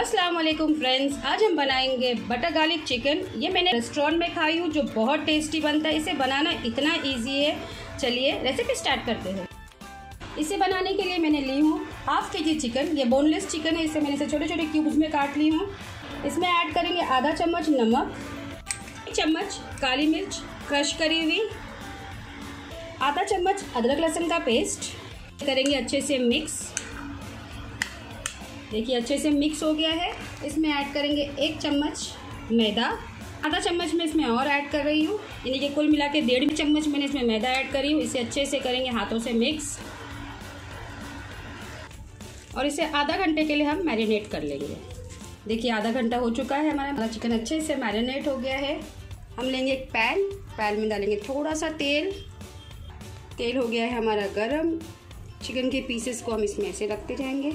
अस्सलाम वालेकुम फ्रेंड्स, आज हम बनाएंगे बटर गार्लिक चिकन। ये मैंने रेस्टोरेंट में खाई हूँ जो बहुत टेस्टी बनता है। इसे बनाना इतना इजी है। चलिए रेसिपी स्टार्ट करते हैं। इसे बनाने के लिए मैंने ली हूँ हाफ केजी चिकन। ये बोनलेस चिकन है। इसे मैंने इसे छोटे छोटे क्यूब्स में काट ली हूँ। इसमें ऐड करेंगे आधा चम्मच नमक, एक चम्मच काली मिर्च क्रश करी हुई, आधा चम्मच अदरक लहसुन का पेस्ट। करेंगे अच्छे से मिक्स। देखिए अच्छे से मिक्स हो गया है। इसमें ऐड करेंगे एक चम्मच मैदा। आधा चम्मच मैं इसमें और ऐड कर रही हूँ, यानी कि कुल मिला के डेढ़ चम्मच मैंने इसमें मैदा ऐड करी हूँ। इसे अच्छे से करेंगे हाथों से मिक्स और इसे आधा घंटे के लिए हम मैरिनेट कर लेंगे। देखिए आधा घंटा हो चुका है, हमारा चिकन अच्छे से मैरिनेट हो गया है। हम लेंगे एक पैन। पैन में डालेंगे थोड़ा सा तेल। तेल हो गया है हमारा गर्म। चिकन के पीसेस को हम इसमें ऐसे रखते जाएंगे।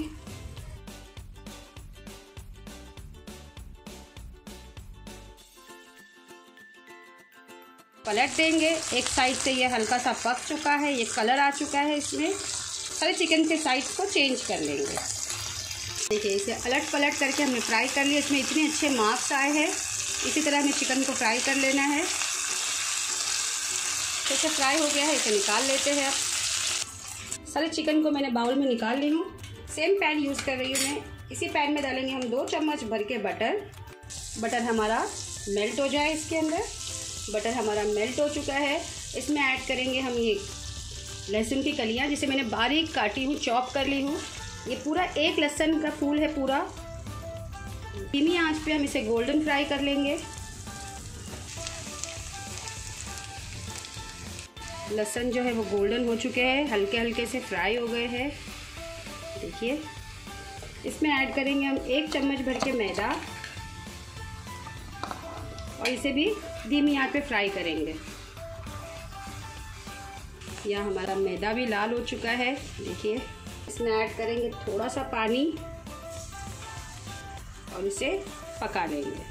पलट देंगे। एक साइड से ये हल्का सा पक चुका है, ये कलर आ चुका है। इसमें सारे चिकन के साइड को चेंज कर लेंगे। देखिए इसे अलट पलट करके हमने फ्राई कर लिया। इसमें इतने अच्छे मार्क्स आए हैं। इसी तरह हमें चिकन को फ्राई कर लेना है। जैसे फ्राई हो गया है, इसे निकाल लेते हैं। अब सारे चिकन को मैंने बाउल में निकाल ली हूँ। सेम पैन यूज़ कर रही हूँ मैं। इसी पैन में डालेंगे हम 2 चम्मच भर के बटर। बटर हमारा मेल्ट हो जाए इसके अंदर। बटर हमारा मेल्ट हो चुका है। इसमें ऐड करेंगे हम ये लहसुन की कलियाँ, जिसे मैंने बारीक काटी हूँ, चॉप कर ली हूँ। ये पूरा एक लहसुन का फूल है पूरा। धीमी आंच पे हम इसे गोल्डन फ्राई कर लेंगे। लहसुन जो है वो गोल्डन हो चुके हैं, हल्के हल्के से फ्राई हो गए हैं। देखिए इसमें ऐड करेंगे हम 1 चम्मच भर के मैदा और इसे भी धीमी आंच पे फ्राई करेंगे। यह हमारा मैदा भी लाल हो चुका है। देखिए इसमें ऐड करेंगे थोड़ा सा पानी और इसे पका लेंगे।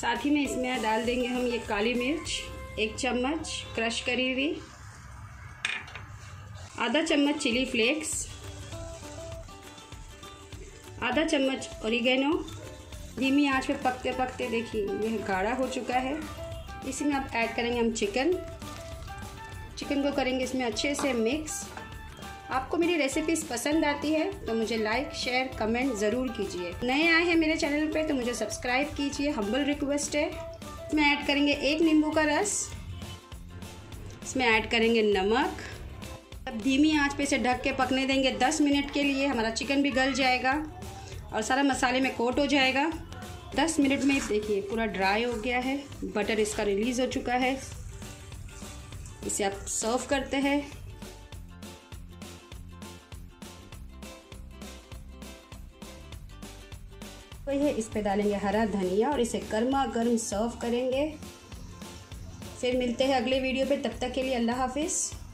साथ ही में इसमें डाल देंगे हम ये काली मिर्च 1 चम्मच क्रश करी हुई, आधा चम्मच चिली फ्लेक्स, आधा चम्मच ओरिगेनो। धीमी आंच पे पकते पकते देखिए यह गाढ़ा हो चुका है। इसी में आप ऐड करेंगे हम चिकन। चिकन को करेंगे इसमें अच्छे से मिक्स। आपको मेरी रेसिपीज़ पसंद आती है तो मुझे लाइक शेयर कमेंट ज़रूर कीजिए। नए आए हैं मेरे चैनल पे तो मुझे सब्सक्राइब कीजिए, हम्बल रिक्वेस्ट है। इसमें ऐड करेंगे 1 नींबू का रस। इसमें ऐड करेंगे नमक। अब धीमी आँच पर इसे ढक के पकने देंगे 10 मिनट के लिए। हमारा चिकन भी गल जाएगा और सारा मसाले में कोट हो जाएगा। 10 मिनट में देखिए पूरा ड्राई हो गया है, बटर इसका रिलीज़ हो चुका है। इसे आप सर्व करते हैं। तो ये इस पे डालेंगे हरा धनिया और इसे गर्मा गर्म सर्व करेंगे। फिर मिलते हैं अगले वीडियो पे, तब तक के लिए अल्लाह हाफिज़।